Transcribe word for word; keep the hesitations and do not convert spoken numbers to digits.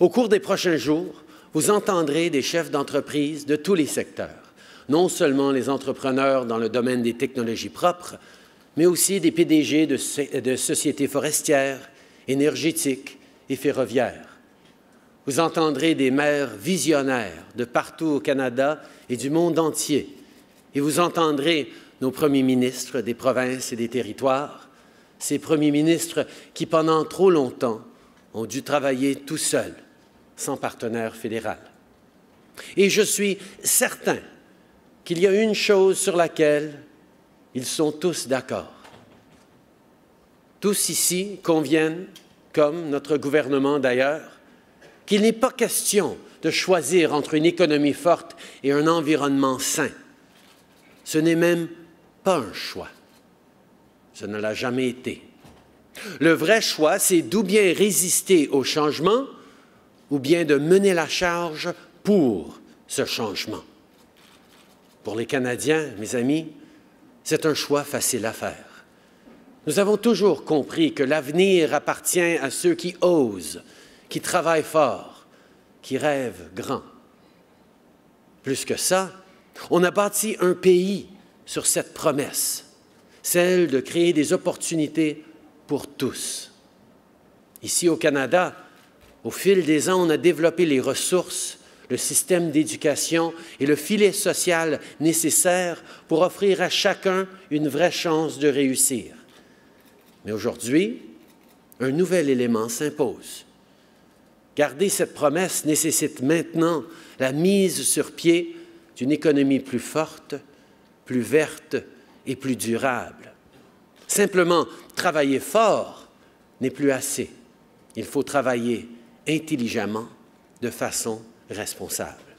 Au cours des prochains jours, vous entendrez des chefs d'entreprise de tous les secteurs, non seulement les entrepreneurs dans le domaine des technologies propres, mais aussi des P D G de, de sociétés forestières, énergétiques et ferroviaires. Vous entendrez des maires visionnaires de partout au Canada et du monde entier, et vous entendrez nos premiers ministres des provinces et des territoires, ces premiers ministres qui, pendant trop longtemps, ont dû travailler tout seuls, sans partenaire fédéral. Et je suis certain qu'il y a une chose sur laquelle ils sont tous d'accord. Tous ici conviennent, comme notre gouvernement d'ailleurs, qu'il n'est pas question de choisir entre une économie forte et un environnement sain. Ce n'est même pas un choix. Ce ne l'a jamais été. Le vrai choix, c'est d'où bien résister au changement ou bien de mener la charge pour ce changement. Pour les Canadiens, mes amis, c'est un choix facile à faire. Nous avons toujours compris que l'avenir appartient à ceux qui osent, qui travaillent fort, qui rêvent grand. Plus que ça, on a bâti un pays sur cette promesse, celle de créer des opportunités pour tous. Ici, au Canada, au fil des ans, on a développé les ressources, le système d'éducation et le filet social nécessaires pour offrir à chacun une vraie chance de réussir. Mais aujourd'hui, un nouvel élément s'impose. Garder cette promesse nécessite maintenant la mise sur pied d'une économie plus forte, plus verte et plus durable. Simplement, travailler fort n'est plus assez. Il faut travailler intelligemment, de façon responsable.